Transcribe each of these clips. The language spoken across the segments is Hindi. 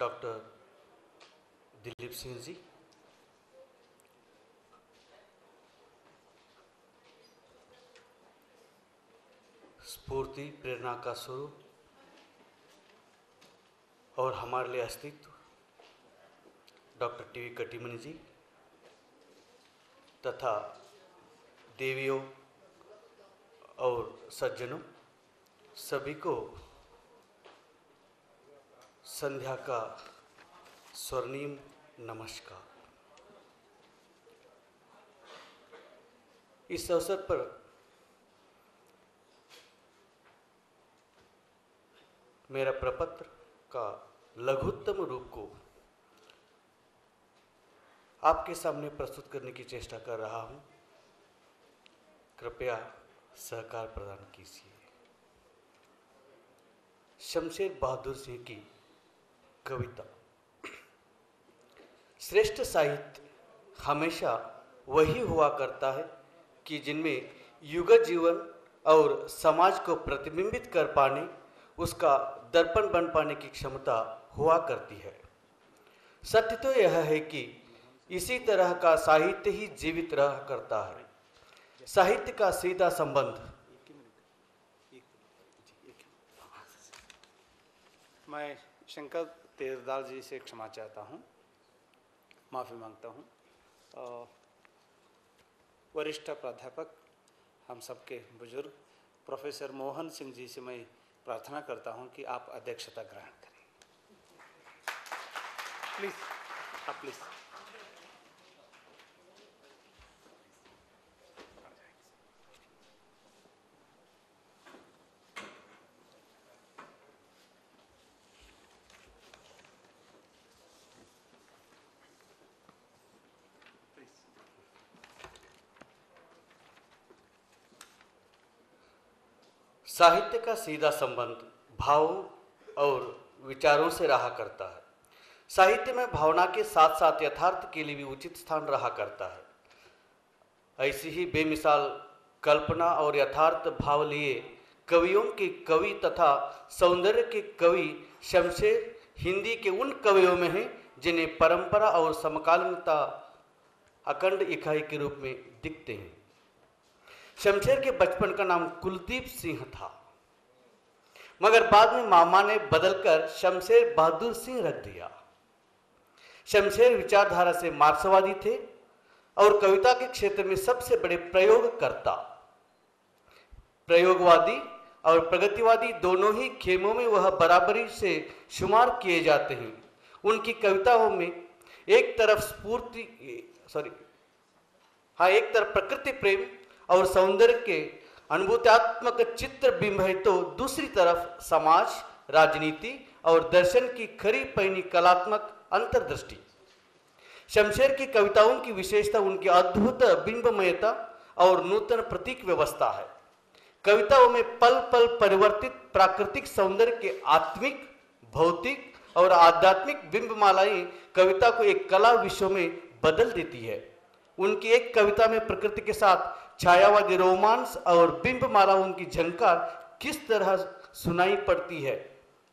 डॉक्टर दिलीप सिंह जी, स्फूर्ति प्रेरणा का स्वरूप और हमारे लिए अस्तित्व डॉक्टर टीवी कटिमनी जी तथा देवियों और सज्जनों सभी को संध्या का स्वर्णिम नमस्कार। इस अवसर पर मेरा प्रपत्र का लघुत्तम रूप को आपके सामने प्रस्तुत करने की चेष्टा कर रहा हूं, कृपया सहकार प्रदान कीजिए। शमशेर बहादुर सिंह की कविता। श्रेष्ठ साहित्य हमेशा वही हुआ करता है कि जिनमें युग जीवन और समाज को प्रतिबिंबित कर पाने, उसका दर्पण बन पाने की क्षमता हुआ करती है। सत्य तो यह है कि इसी तरह का साहित्य ही जीवित रहा करता है। साहित्य का सीधा संबंध मैं शंकर तेजदार जी से क्षमा चाहता हूँ, माफ़ी मांगता हूँ। वरिष्ठ प्राध्यापक, हम सबके बुजुर्ग प्रोफेसर मोहन सिंह जी से मैं प्रार्थना करता हूं कि आप अध्यक्षता ग्रहण करें, प्लीज आप प्लीज। साहित्य का सीधा संबंध भावों और विचारों से रहा करता है। साहित्य में भावना के साथ साथ यथार्थ के लिए भी उचित स्थान रहा करता है। ऐसी ही बेमिसाल कल्पना और यथार्थ भाव लिए कवियों के कवि तथा सौंदर्य के कवि शमशेर हिंदी के उन कवियों में हैं जिन्हें परंपरा और समकालीनता अखंड इकाई के रूप में दिखते हैं। शमशेर के बचपन का नाम कुलदीप सिंह था, मगर बाद में मामा ने बदलकर शमशेर बहादुर सिंह रख दिया। शमशेर विचारधारा से मार्क्सवादी थे और कविता के क्षेत्र में सबसे बड़े प्रयोगकर्ता, प्रयोगवादी और प्रगतिवादी दोनों ही खेमों में वह बराबरी से शुमार किए जाते हैं। उनकी कविताओं में एक तरफ एक तरफ प्रकृति प्रेम और सौंदर्य के अनुभूतात्मक चित्र बिंब है, तो दूसरी तरफ समाज, राजनीति और दर्शन की खरी पैनी कलात्मक अंतर्दृष्टि। शमशेर की कविताओं की विशेषता उनकी अद्भुत बिंबमयता और नूतन प्रतीक व्यवस्था है। कविताओं में पल पल परिवर्तित प्राकृतिक सौंदर्य के आत्मिक, भौतिक और आध्यात्मिक बिंबमालाएं कविता को एक कला विश्व में बदल देती है। उनकी एक कविता में प्रकृति के साथ छायावादी रोमांस और बिंब मालाओं की झंकार किस तरह सुनाई पड़ती है।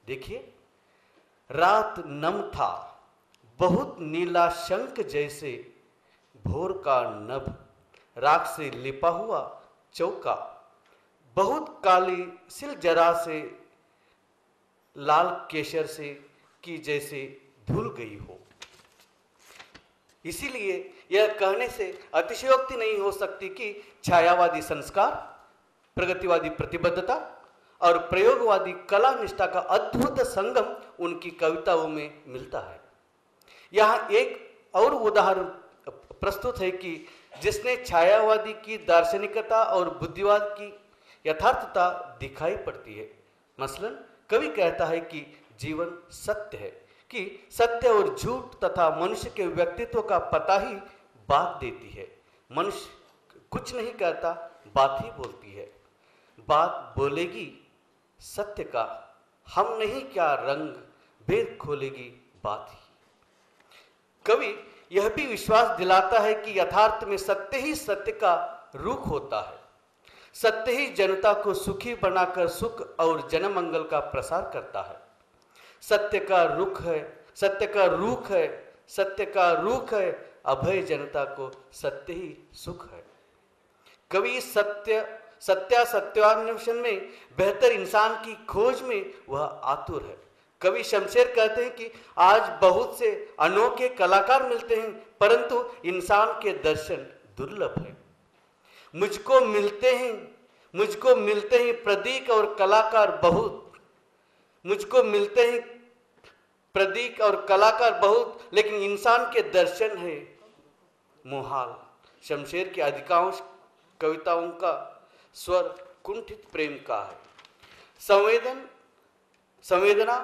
देखिए, रात नम था बहुत नीला शंख जैसे, भोर का नभ राख से लिपा हुआ चौका, बहुत काली सिल जरा से लाल केसर से की जैसे धुल गई हो। इसीलिए यह कहने से अतिशयोक्ति नहीं हो सकती कि छायावादी संस्कार, प्रगतिवादी प्रतिबद्धता और प्रयोगवादी कला निष्ठा का अद्भुत संगम उनकी कविताओं में मिलता है। यहाँ एक और उदाहरण प्रस्तुत है कि जिसने छायावादी की दार्शनिकता और बुद्धिवाद की यथार्थता दिखाई पड़ती है। मसलन कवि कहता है कि जीवन सत्य है, कि सत्य और झूठ तथा मनुष्य के व्यक्तित्व का पता ही बात देती है। मनुष्य कुछ नहीं कहता, बात ही बोलती है। बात बोलेगी सत्य का, हम नहीं क्या रंग भेद खोलेगी बात ही। कवि यह भी विश्वास दिलाता है कि यथार्थ में सत्य ही सत्य का रूख होता है। सत्य ही जनता को सुखी बनाकर सुख और जनमंगल का प्रसार करता है। सत्य का रुख है सत्य का रूख है, सत्य का रूख है, अभय जनता को सत्य ही सुख है। कवि सत्य सत्यान्वेषण में बेहतर इंसान की खोज में वह आतुर है। कवि शमशेर कहते हैं कि आज बहुत से अनोखे कलाकार मिलते हैं, परंतु इंसान के दर्शन दुर्लभ है। मुझको मिलते हैं प्रतीक और कलाकार बहुत, लेकिन इंसान के दर्शन है मुहाल। शमशेर की अधिकांश कविताओं का स्वर कुंठित प्रेम का है। संवेदना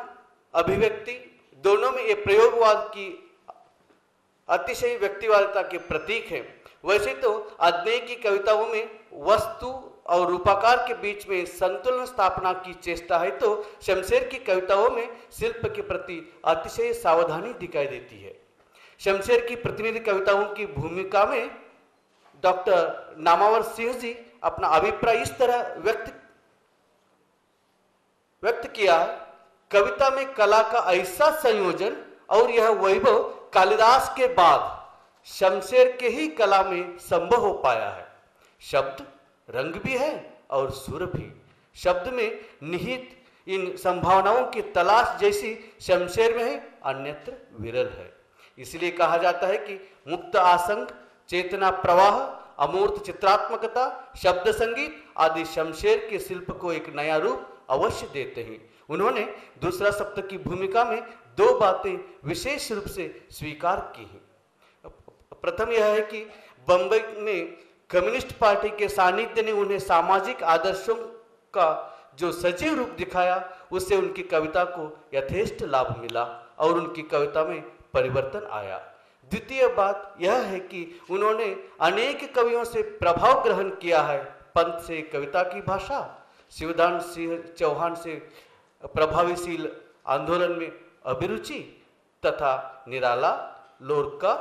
अभिव्यक्ति दोनों में ये प्रयोगवाद की अतिशय व्यक्तिवादिता के प्रतीक है। वैसे तो आग्नेय की कविताओं में वस्तु और रूपाकार के बीच में संतुलन स्थापना की चेष्टा है, तो शमशेर की कविताओं में शिल्प के प्रति अतिशय सावधानी दिखाई देती है। शमशेर की प्रतिनिधि कविताओं की भूमिका में डॉक्टर नामावर सिंह जी अपना अभिप्राय इस तरह व्यक्त किया है। कविता में कला का ऐसा संयोजन और यह वैभव कालिदास के बाद शमशेर के ही कला में संभव हो पाया है। शब्द रंग भी है और सुर भी। शब्द में निहित इन संभावनाओं की तलाश जैसी शमशेर में है, अन्यत्र विरल है। इसलिए कहा जाता है कि मुक्त आसंग, चेतना प्रवाह, अमूर्त चित्रात्मकता, शब्द संगीत आदि शमशेर के शिल्प को एक नया रूप अवश्य देते हैं। उन्होंने दूसरा सप्तक की भूमिका में दो बातें विशेष रूप से स्वीकार की हैं। प्रथम यह है कि बंबई में कम्युनिस्ट पार्टी के सानिध्य ने उन्हें सामाजिक आदर्शों का जो सजीव रूप दिखाया, उससे उनकी कविता को यथेष्ट लाभ मिला और उनकी कविता में परिवर्तन आया। द्वितीय बात यह है कि उन्होंने अनेक कवियों से प्रभाव ग्रहण किया है। पंत से कविता की भाषा, शिवदान सिंह चौहान से प्रभावशील आंदोलन में अभिरुचि तथा Nirala, Lorca,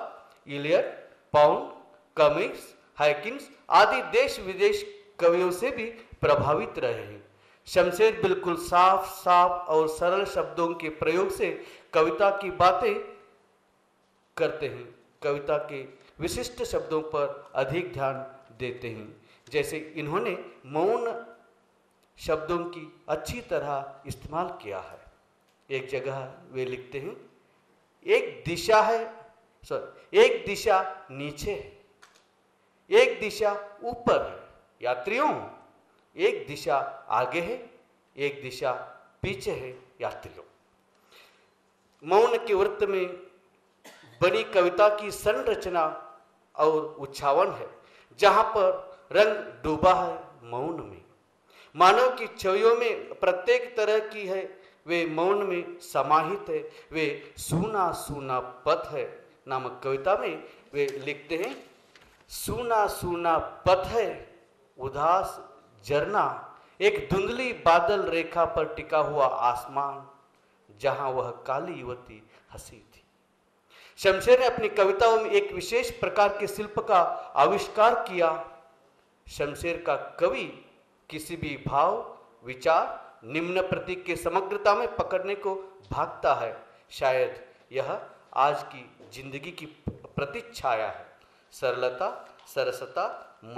Eliot, Pound, Cummings, हाइकिंस आदि देश विदेश कवियों से भी प्रभावित रहे हैं। शमशेर बिल्कुल साफ और सरल शब्दों के प्रयोग से कविता की बातें करते हैं, कविता के विशिष्ट शब्दों पर अधिक ध्यान देते हैं। जैसे इन्होंने मौन शब्दों की अच्छी तरह इस्तेमाल किया है। एक जगह वे लिखते हैं, एक दिशा नीचे है, एक दिशा ऊपर है। यात्रियों, एक दिशा आगे है, एक दिशा पीछे है। यात्रियों मौन के वृत्त में बड़ी कविता की संरचना और उच्छावन है, जहाँ पर रंग डूबा है मौन में। मानव की छवियों में प्रत्येक तरह की है, वे मौन में समाहित है, वे सूना सूना पथ है। नामक कविता में वे लिखते हैं, सूना सूना पथ है, उदास झरना, एक धुंधली बादल रेखा पर टिका हुआ आसमान, जहाँ वह काली युवती हंसी। शमशेर ने अपनी कविताओं में एक विशेष प्रकार के शिल्प का आविष्कार किया। शमशेर का कवि किसी भी भाव, विचार, निम्न प्रतीक के समग्रता में पकड़ने को भागता है। शायद यह आज की जिंदगी की प्रतिच्छाया है। सरलता, सरसता,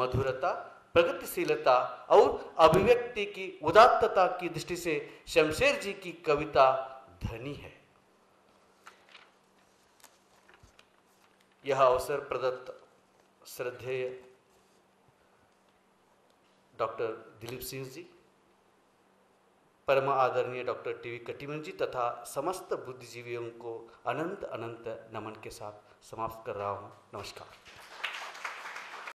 मधुरता, प्रगतिशीलता और अभिव्यक्ति की उदात्तता की दृष्टि से शमशेर जी की कविता धनी है। यह अवसर प्रदत्त श्रद्धेय डॉक्टर दिलीप सिंह जी, परम आदरणीय डॉक्टर टीवी कटिमन जी तथा समस्त बुद्धिजीवियों को अनंत नमन के साथ समाप्त कर रहा हूँ। नमस्कार।